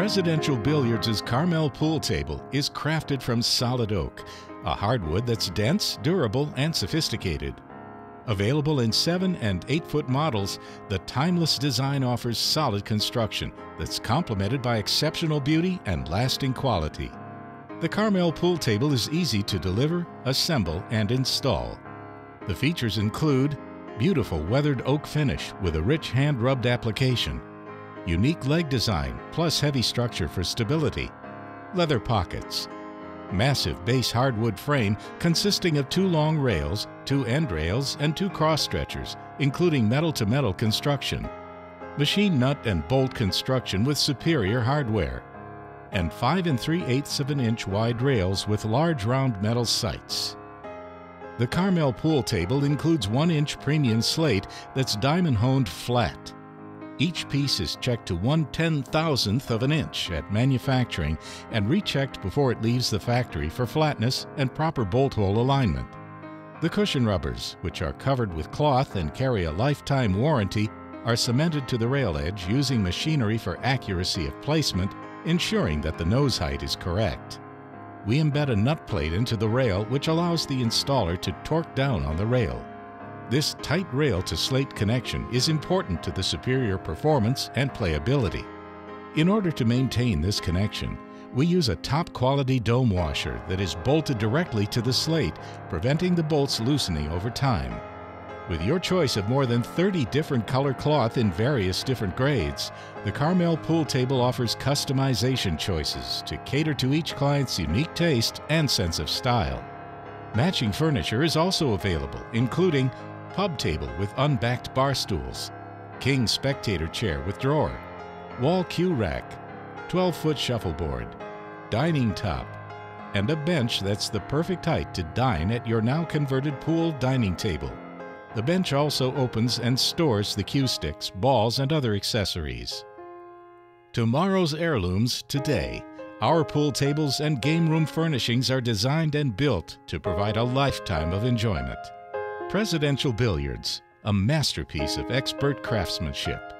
Presidential Billiards' Carmel pool table is crafted from solid oak, a hardwood that's dense, durable, and sophisticated. Available in 7 and 8-foot models, the timeless design offers solid construction that's complemented by exceptional beauty and lasting quality. The Carmel pool table is easy to deliver, assemble, and install. The features include beautiful weathered oak finish with a rich hand-rubbed application, unique leg design plus heavy structure for stability, leather pockets, massive base hardwood frame consisting of 2 long rails, 2 end rails, and 2 cross stretchers, including metal-to-metal construction, machine nut and bolt construction with superior hardware, and 5 3/8 of an inch wide rails with large round metal sights. The Carmel pool table includes 1-inch premium slate that's diamond-honed flat. Each piece is checked to 1/10,000th of an inch at manufacturing and rechecked before it leaves the factory for flatness and proper bolt hole alignment. The cushion rubbers, which are covered with cloth and carry a lifetime warranty, are cemented to the rail edge using machinery for accuracy of placement, ensuring that the nose height is correct. We embed a nut plate into the rail, which allows the installer to torque down on the rail. This tight rail-to-slate connection is important to the superior performance and playability. In order to maintain this connection, we use a top-quality dome washer that is bolted directly to the slate, preventing the bolts loosening over time. With your choice of more than 30 different color cloth in various different grades, the Carmel pool table offers customization choices to cater to each client's unique taste and sense of style. Matching furniture is also available, including pub table with unbacked bar stools, king spectator chair with drawer, wall cue rack, 12-foot shuffleboard, dining top, and a bench that's the perfect height to dine at your now converted pool dining table. The bench also opens and stores the cue sticks, balls, and other accessories. Tomorrow's heirlooms today. Our pool tables and game room furnishings are designed and built to provide a lifetime of enjoyment. Presidential Billiards, a masterpiece of expert craftsmanship.